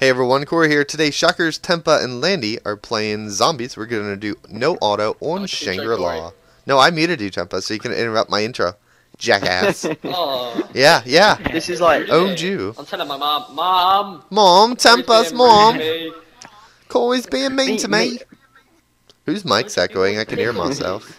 Hey everyone, Corey here. Today, Shockers, Tempa, and Landy are playing zombies. We're going to do no auto on Shangri-La. No, I muted you, Tempa, so you can interrupt my intro. Jackass. Oh. Yeah, yeah. This is like... owned you. I'm telling my mom. Mom! Mom, Tempa's mom. Corey's being mean to me. Whose mic's echoing? I can hear myself.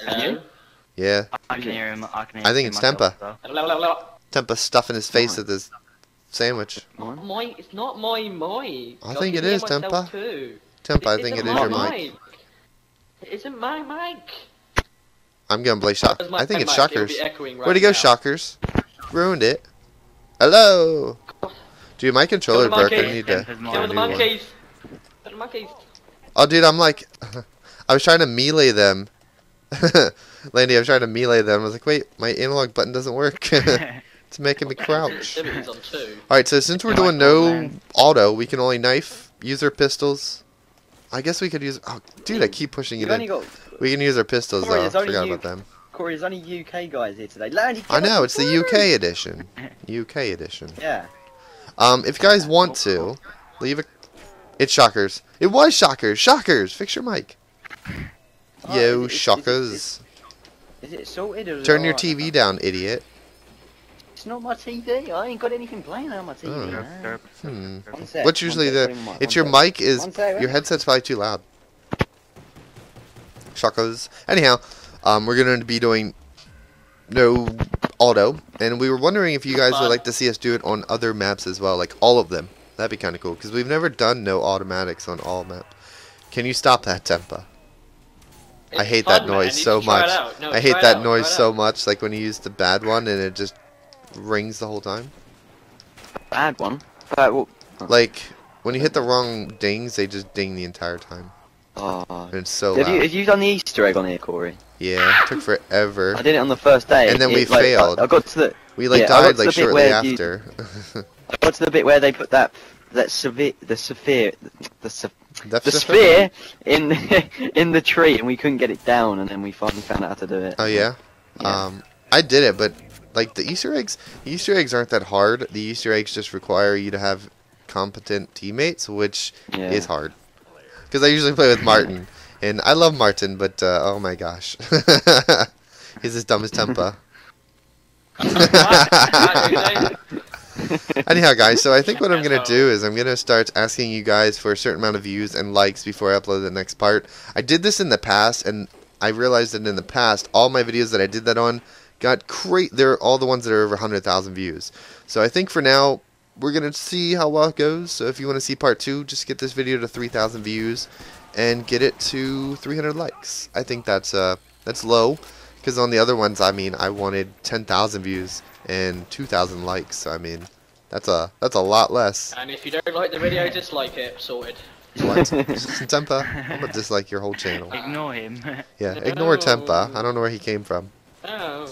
Hello? Yeah. I can hear him. I think it's Tempa. Tempa's stuffing his face at this... sandwich. It's not my mic. I think it is, Tempa. Tempa, I think it is your mic. It isn't my mic. I'm gonna play Shockers. I think it's Shockers. Where'd he go, Shockers? Ruined it. Hello. Dude, my controller broke. I need to do one. Oh, dude, I'm like, I was trying to melee them. Landy, I was trying to melee them. I was like, wait, my analog button doesn't work. It's making me crouch. Alright, so since we're doing no auto, we can only knife, use our pistols. I guess we could use... oh, dude, I keep pushing it in. We can use our pistols, Corey, though. I forgot about them. Corey, there's only UK guys here today. Landy, I know, it's the UK edition. UK edition. Yeah. If you guys want to, leave a... it's Shockers. It was Shockers! Shockers! Fix your mic. Oh, yo, Shockers. Is it sorted or... turn your TV down, idiot. Not my TV. I ain't got anything playing on my TV. Oh. No. What's usually the? It's your mic is your headset's probably too loud. Shockers. Anyhow, we're gonna be doing no auto, and we were wondering if you guys would like to see us do it on other maps as well, like all of them. That'd be kind of cool because we've never done no automatics on all maps. Can you stop that, Tempa? I hate that noise so much. I hate that noise so much. Like when you use the bad one and it just rings the whole time. Bad one. Like when you hit the wrong dings, they just ding the entire time. Oh, it's so loud. Have you done the Easter egg on here, Corey? Yeah, it took forever. I did it on the first day, and then we failed. I got to the. We like died like shortly after. I got to the bit where they put the sphere in the tree, and we couldn't get it down, and then we finally found out how to do it. Oh yeah. I did it, but. Like, the Easter eggs aren't that hard. The Easter eggs just require you to have competent teammates, which is hard. Because I usually play with Martin, and I love Martin, but, oh my gosh. He's as dumb as Tempa. Anyhow, guys, so I think what I'm going to do is I'm going to start asking you guys for a certain amount of views and likes before I upload the next part. I did this in the past, and I realized that in the past, all my videos that I did that on... got great. They're all the ones that are over 100,000 views. So I think for now we're gonna see how well it goes. So if you want to see part 2, just get this video to 3,000 views and get it to 300 likes. I think that's low because on the other ones, I mean, I wanted 10,000 views and 2,000 likes. So I mean, that's a lot less. And if you don't like the video, dislike it. Sorted. What? Tempa, I'm gonna dislike your whole channel. Ignore him. Yeah, ignore Tempa. I don't know where he came from. Oh.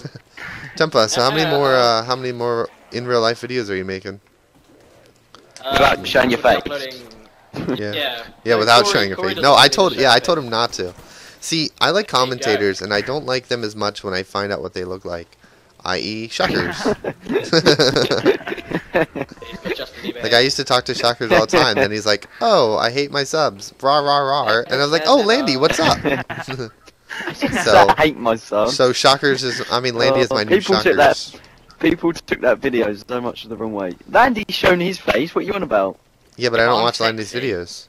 Tempa, so how many more in real life videos are you making? Without showing your face. Yeah, without showing your face. No, I told him not to. See, I like commentators and I don't like them as much when I find out what they look like. I.e. Shockers. Like I used to talk to Shockers all the time, and he's like, oh, I hate my subs. Rah rah rah, and I was like, oh Landy, what's up? So, I hate myself. So Shockers is, I mean, Landy is my new Shockers. People took that video so much the wrong way. Landy's shown his face, what you on about? Yeah, but I don't watch Landy's videos.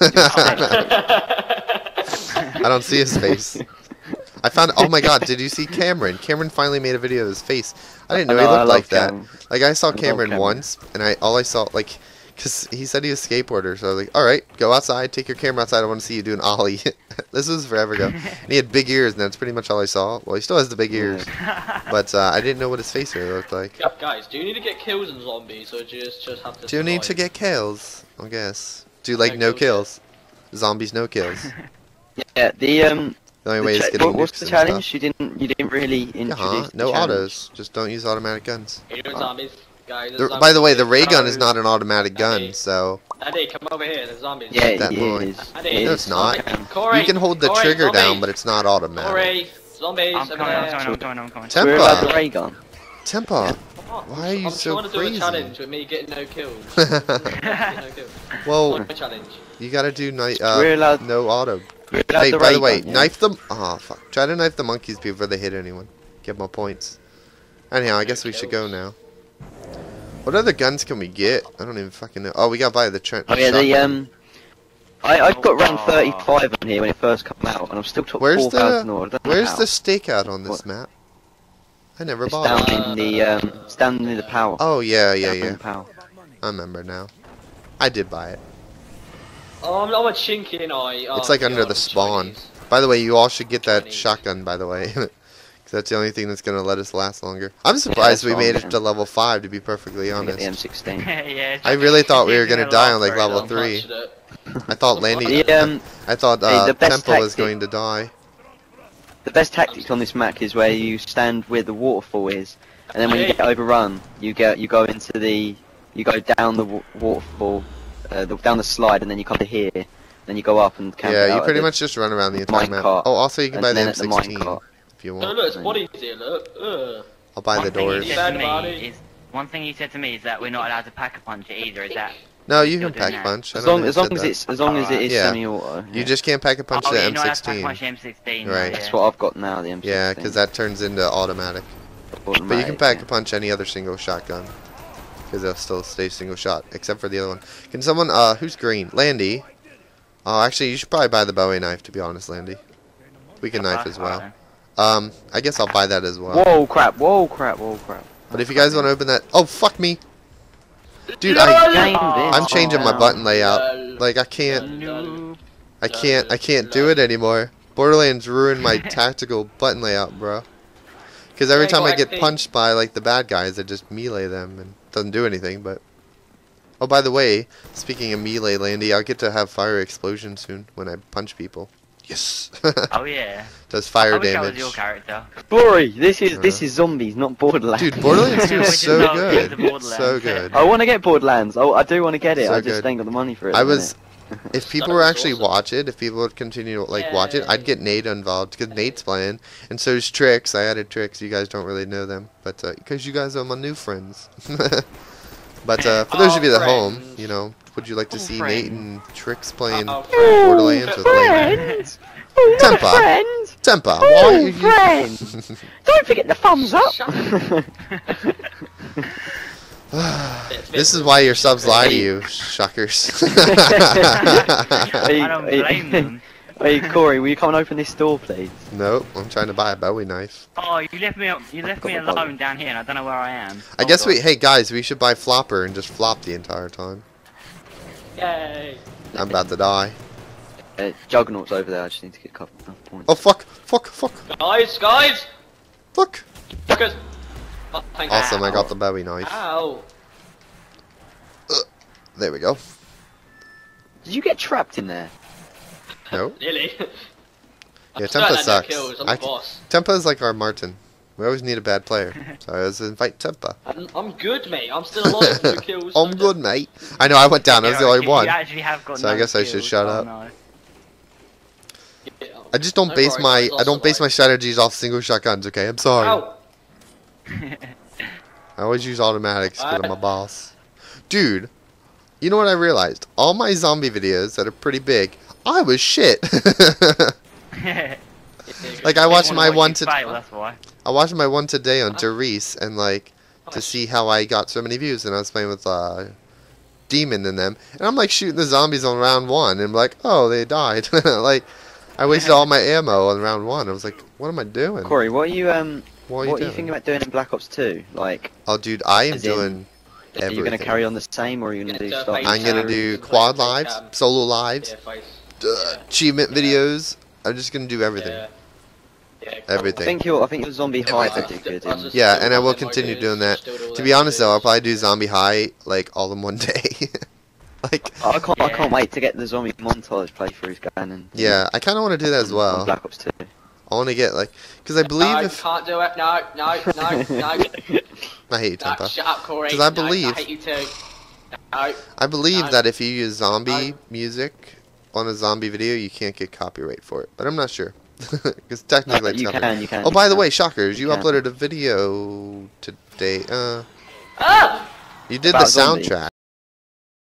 I don't see his face. I found, oh my god, did you see Cameron? Cameron finally made a video of his face. I didn't know he looked like that. Like, I saw Cameron once, and all I saw, like, because he said he was a skateboarder, so I was like, alright, go outside, take your camera outside, I want to see you do an ollie. This was forever ago. And he had big ears, and that's pretty much all I saw. Well, he still has the big ears. But I didn't know what his face really looked like. Yep, guys, do you need to get kills in zombies, or do you just have to... do you need to get kills, I guess. Do, like, no kills. Zombies, no kills. Yeah, the only way is getting... what's the challenge? You didn't really introduce no autos. Just don't use automatic guns. You do zombies. Guys, by the way, the ray gun is not an automatic gun, so... Andy, come over here, there's zombies. Yeah, that is. No, it's not. Corey, you can hold the trigger down, but it's not automatic. Corey, zombies, I'm coming, I'm coming. Tempa, Tempa, why are you so crazy? I want to do a challenge with me getting no kills. Well, you gotta do no auto. Hey, by the way, knife them. Ah, oh, fuck. Try to knife the monkeys before they hit anyone. Get more points. Anyhow, I guess we should go now. What other guns can we get? I don't even fucking know. Oh, we got by the trench. Oh yeah, the I got round 35 on here when it first came out, and I'm still top 4,000 or whatever. Where's the stakeout on this map? I never bought it. It's down near the power. Oh yeah, yeah, yeah. I remember now. I did buy it. Oh, I'm a chinky, and it's like under the spawn. By the way, you all should get that shotgun. By the way, because that's the only thing that's gonna let us last longer. I'm surprised we made it to level 5. To be perfectly honest. M16. Yeah. I really thought we were gonna die on like level 3. I thought Landy. I thought Temple was going to die. The best tactic on this map is where you stand where the waterfall is, and then when you get overrun, you go into the, you go down the waterfall, down the slide, and then you come to here, then you go up and camp. Yeah, you pretty much just run around the entire map. Oh, also you can buy the M16 if you want. No, look, it's bodies here, look. I'll buy the doors. One thing you said to me is that we're not allowed to pack a punch either. Is that? No, you can pack a punch. As long as it is semi-auto. Yeah. You just can't pack a punch to the M16. M16. Right. That's what I've got now, the M16. Yeah, because that turns into automatic. But you can pack a punch any other single shotgun, because they'll still stay single shot, except for the other one. Can someone? Who's green? Landy. Oh, actually, you should probably buy the Bowie knife. To be honest, Landy, we can knife as well. I guess I'll buy that as well. Whoa, crap! Whoa, crap! Whoa, crap! But if you guys want to open that, oh fuck me. Dude, I'm changing my button layout. Like, I can't do it anymore. Borderlands ruined my tactical button layout, bro. Because every time I get punched by, like, the bad guys, I just melee them and it doesn't do anything, but... Oh, by the way, speaking of melee, Landy, I'll get to have fire explosion soon when I punch people. Yes! Oh yeah. Does fire damage. That was your character. Glory! This is zombies, not Borderlands. Dude, Borderlands 2 is so good. It's so good. I want to get Borderlands. Oh, I do want to get it. So I just ain't got the money for it. If people were actually watch it, if people would continue to watch it, I'd get Nate involved because Nate's playing, and so is Tricks. I added Tricks. You guys don't really know them, but because you guys are my new friends. But for those of you at home, you know, would you like to see Nate and Tricks playing Borderlands with Landy? Tempa! Tempa! Why are you friends? Don't forget the thumbs up! This is why your subs lie to you, Shockers. I don't blame them. Hey Corey, will you come and open this door, please? No, I'm trying to buy a Bowie knife. Oh, you left me alone down here, and I don't know where I am. I guess hey guys, we should buy Flopper and just flop the entire time. Yay! I'm about to die. Juggernaut's over there. I just need to get a couple of points. Oh fuck! Fuck! Fuck! Guys! Fuck! Fuckers! Oh, awesome! Ow. I got the Bowie knife. Ow! There we go. Did you get trapped in there? No. Really? Yeah, Tempa sucks. Tempa is like our Martin. We always need a bad player. So I always invite Tempa. I'm good, mate. I'm still alive. No kills. I'm good, mate. I know, I went down. I was the only one. So I guess I should shut up. No. Yeah, I just don't base my I don't base my strategies off single shotguns, okay? I'm sorry. I always use automatics because I'm a boss. Dude, you know what I realized? All my zombie videos that are pretty big, I was shit. Like I watched my one today on Derice, and like to see how I got so many views, and I was playing with Demon in them, and I'm like shooting the zombies on round 1, and I'm like, oh, they died. Like I wasted all my ammo on round 1. I was like, what am I doing? Corey, what are you thinking about doing in Black Ops 2? Like, oh, dude, I am doing. Are you gonna carry on the same, or are you gonna do stuff? I'm gonna do quad lives, solo lives. Achievement videos. I'm just gonna do everything. Everything. I think your zombie high did good. Yeah, and I will continue doing that. To be honest though, I'll probably do zombie high like all in one day. Like I can't wait to get the zombie montage playthroughs going. And yeah, I kind of want to do that as well. Black Ops 2. I want to get like, because I believe if can't do it. No. I hate you, Tempa. Shut up, Corey. Because I believe I hate you too. No. I believe that if you use zombie music on a zombie video, you can't get copyright for it, but I'm not sure. Because technically it's you can. Oh, by the way, Shockers, you uploaded a video today. You did the soundtrack.